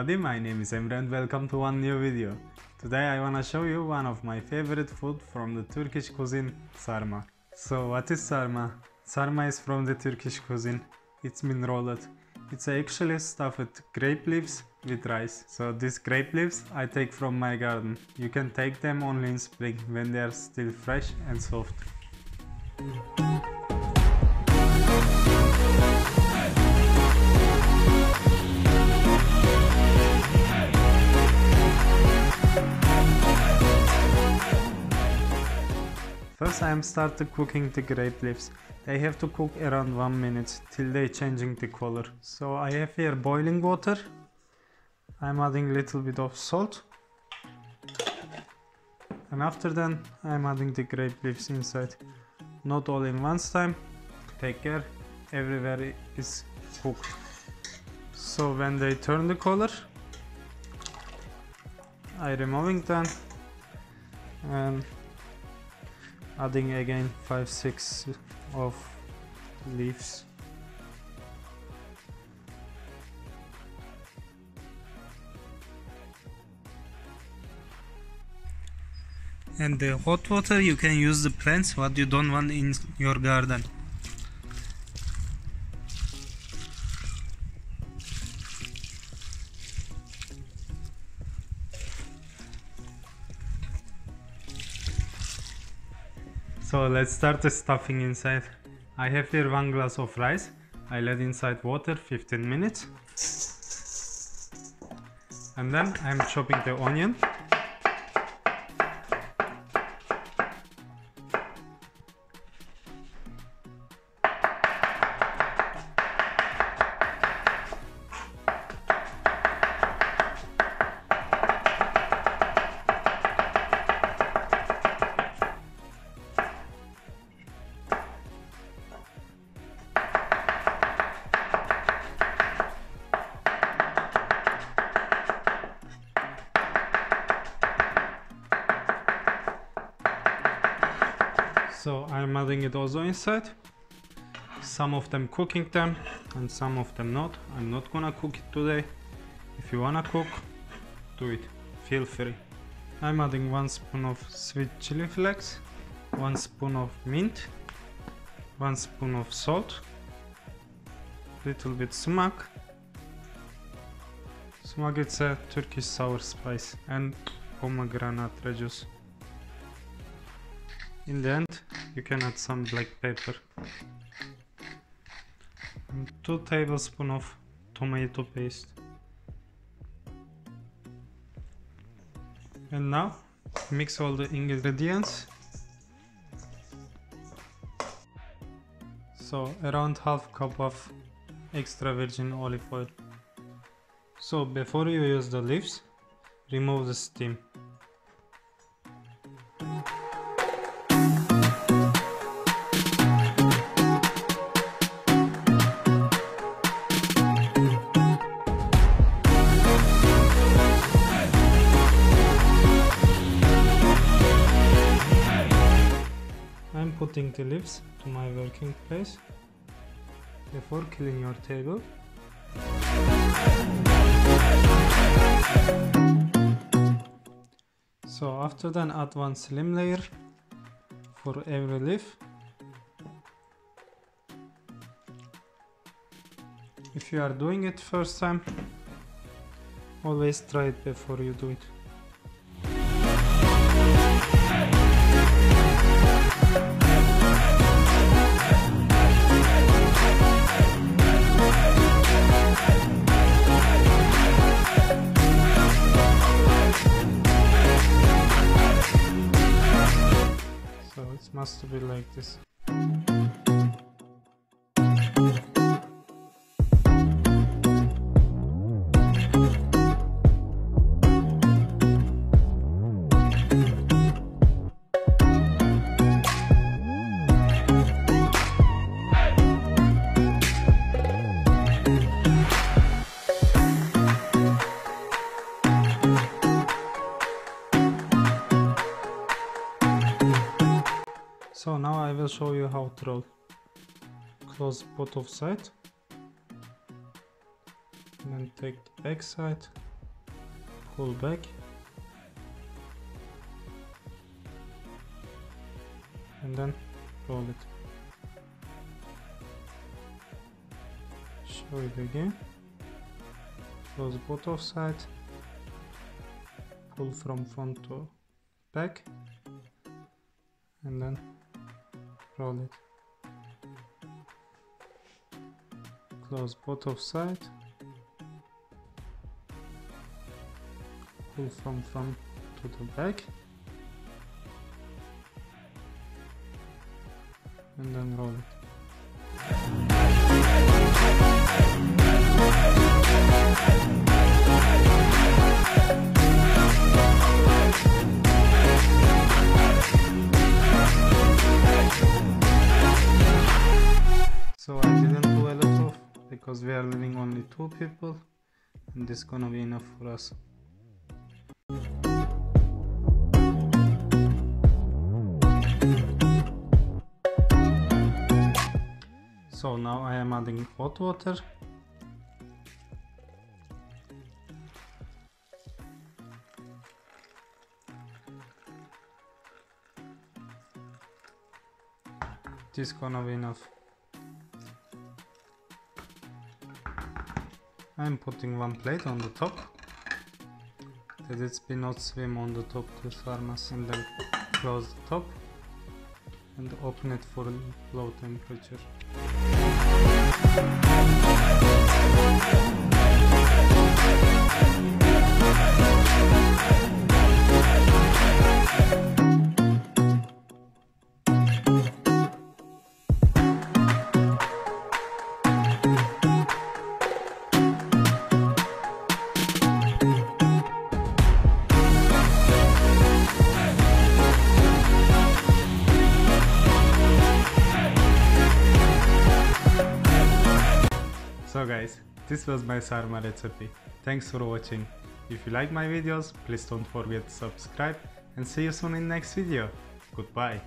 everybody, my name is Emre and welcome to one new video. Today I wanna show you one of my favorite food from the Turkish cuisine, sarma. So what is sarma? Sarma is from the Turkish cuisine. It's mean rolled. It's actually stuffed with grape leaves with rice. So these grape leaves I take from my garden. You can take them only in spring when they are still fresh and soft. First I am started cooking the grape leaves. They have to cook around 1 minute till they changing the color. So I have here boiling water. I am adding little bit of salt. And after then I am adding the grape leaves inside. Not all in once time. Take care, everywhere is cooked. So when they turn the color, I removing them and adding again 5-6 of leaves. And the hot water you can use the plants what you don't want in your garden. So let's start the stuffing inside. I have here 1 glass of rice. I let inside water 15 minutes. And then I'm chopping the onion. So I'm adding it also inside, some of them cooking them and some of them not. I'm not gonna cook it today. If you wanna cook, do it, feel free. I'm adding 1 spoon of sweet chili flakes, 1 spoon of mint, 1 spoon of salt, little bit sumac. Sumac is a Turkish sour spice and pomegranate juice. In the end, you can add some black pepper and 2 tablespoons of tomato paste. And now mix all the ingredients. So around half cup of extra virgin olive oil. So before you use the leaves, remove the steam. I'm putting the leaves to my working place before cleaning your table. So after then add 1 slim layer for every leaf. If you are doing it first time, always try it before you do it. Must be like this. So now I will show you how to roll. Close both of sides and then take the back side. pull back, and then roll it. Show it again. Close both of sides. Pull from front to back, and then roll it. Close both of sides. Pull from front to the back, and then roll it. So I didn't do a lot of, because we are living only 2 people, and this is gonna be enough for us. So now I am adding hot water. This is gonna be enough. I'm putting one plate on the top, that it will not swim on the top to sarmas, and then close the top and open it for low temperature. So guys, this was my sarma recipe. Thanks for watching. If you like my videos, please don't forget to subscribe, and see you soon in next video. Goodbye.